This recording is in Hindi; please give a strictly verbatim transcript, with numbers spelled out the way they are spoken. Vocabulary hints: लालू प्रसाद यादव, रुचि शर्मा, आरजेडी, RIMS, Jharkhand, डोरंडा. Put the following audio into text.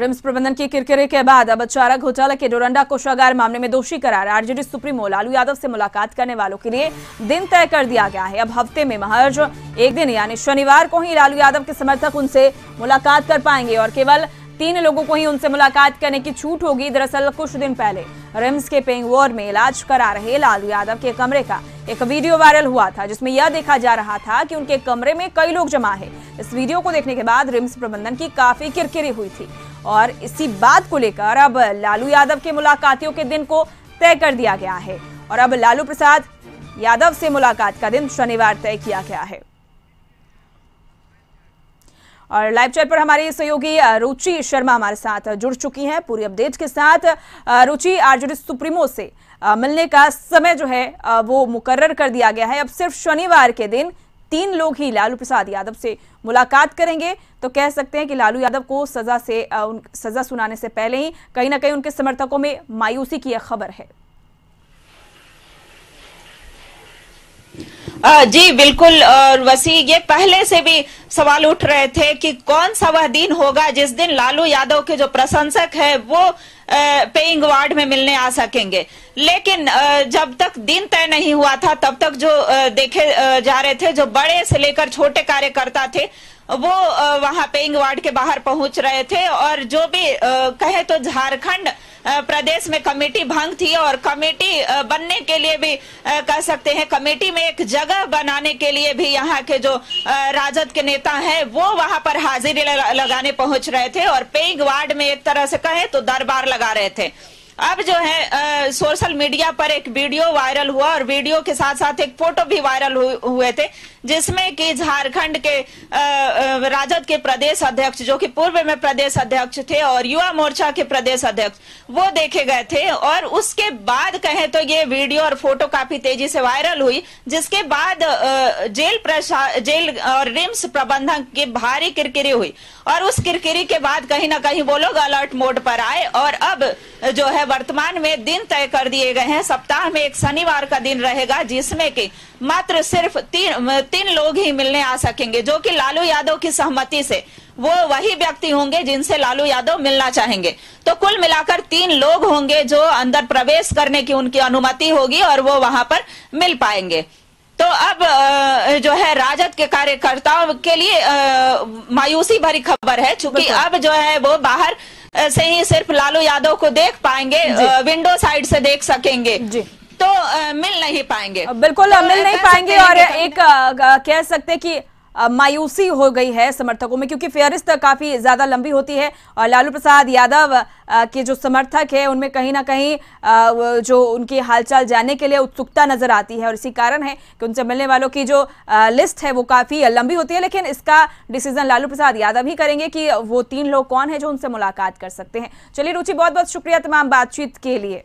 रिम्स प्रबंधन के किरकिरे के बाद अब चारा घोटाला के डोरंडा कोषागार मामले में दोषी करार आरजेडी सुप्रीमो लालू यादव से मुलाकात करने वालों के लिए दिन तय कर दिया गया है। अब हफ्ते में महज एक दिन यानी शनिवार को ही लालू यादव के समर्थक उनसे मुलाकात कर पाएंगे और केवल तीन लोगों को ही उनसे मुलाकात करने की छूट होगी। दरअसल कुछ दिन पहले रिम्स के पेइंग वार्ड में इलाज करा रहे लालू यादव के कमरे का एक वीडियो वायरल हुआ था, जिसमें यह देखा जा रहा था कि उनके कमरे में कई लोग जमा है। इस वीडियो को देखने के बाद रिम्स प्रबंधन की काफी किरकिरी हुई थी और इसी बात को लेकर अब लालू यादव के मुलाकातियों के दिन को तय कर दिया गया है और अब लालू प्रसाद यादव से मुलाकात का दिन शनिवार तय किया गया है। और लाइव चैट पर हमारी सहयोगी रुचि शर्मा हमारे साथ जुड़ चुकी हैं पूरी अपडेट के साथ। रुचि, आरजेडी सुप्रीमो से मिलने का समय जो है वो मुकर्रर कर दिया गया है। अब सिर्फ शनिवार के दिन तीन लोग ही लालू प्रसाद यादव से मुलाकात करेंगे, तो कह सकते हैं कि लालू यादव को सजा से उन, सजा सुनाने से पहले ही कहीं ना कहीं उनके समर्थकों में मायूसी की यह खबर है। जी बिल्कुल वसी, ये पहले से भी सवाल उठ रहे थे कि कौन सा वह दिन होगा जिस दिन लालू यादव के जो प्रशंसक है वो पेइंग वार्ड में मिलने आ सकेंगे, लेकिन जब तक दिन तय नहीं हुआ था तब तक जो देखे जा रहे थे, जो बड़े से लेकर छोटे कार्यकर्ता थे वो वहां पेइंग वार्ड के बाहर पहुंच रहे थे और जो भी कहे तो झारखंड प्रदेश में कमेटी भंग थी और कमेटी बनने के लिए भी कह सकते हैं, कमेटी में एक जगह बनाने के लिए भी यहाँ के जो राजद के नेता हैं वो वहां पर हाजिरी लगाने पहुंच रहे थे और पेइंग वार्ड में एक तरह से कहे तो दरबार लगा रहे थे। अब जो है आ, सोशल मीडिया पर एक वीडियो वायरल हुआ और वीडियो के साथ साथ एक फोटो भी वायरल हु, हुए थे जिसमें कि झारखंड के राजद के प्रदेश अध्यक्ष जो कि पूर्व में प्रदेश अध्यक्ष थे और युवा मोर्चा के प्रदेश अध्यक्ष वो देखे गए थे और उसके बाद कहें तो ये वीडियो और फोटो काफी तेजी से वायरल हुई, जिसके बाद जेल प्रशासन जेल और रिम्स प्रबंधन की भारी किरकिरी हुई और उस किरकिरी के बाद कहीं ना कहीं वो लोग अलर्ट मोड पर आए और अब जो है वर्तमान में दिन तय कर दिए गए हैं। सप्ताह में एक शनिवार का दिन रहेगा जिसमें कि मात्र सिर्फ तीन तीन लोग ही मिलने आ सकेंगे, जो कि लालू यादव की सहमति से वो वही व्यक्ति होंगे जिनसे लालू यादव मिलना चाहेंगे। तो कुल मिलाकर तीन लोग होंगे जो अंदर प्रवेश करने की उनकी अनुमति होगी और वो वहां पर मिल पाएंगे। तो अब जो है राजद के कार्यकर्ताओं के लिए मायूसी भरी खबर है, चूंकि अब जो है वो बाहर से ही सिर्फ लालू यादव को देख पाएंगे, विंडो साइड से देख सकेंगे, तो आ, मिल नहीं पाएंगे। बिल्कुल तो मिल नहीं पाएंगे और एक कह सकते हैं कि मायूसी हो गई है समर्थकों में, क्योंकि फेहरिस्त काफी ज्यादा लंबी होती है और लालू प्रसाद यादव के जो समर्थक है उनमें कहीं ना कहीं आ, जो उनकी हालचाल जानने के लिए उत्सुकता नजर आती है और इसी कारण है कि उनसे मिलने वालों की जो आ, लिस्ट है वो काफी लंबी होती है। लेकिन इसका डिसीजन लालू प्रसाद यादव ही करेंगे कि वो तीन लोग कौन है जो उनसे मुलाकात कर सकते हैं। चलिए रुचि, बहुत बहुत शुक्रिया तमाम बातचीत के लिए।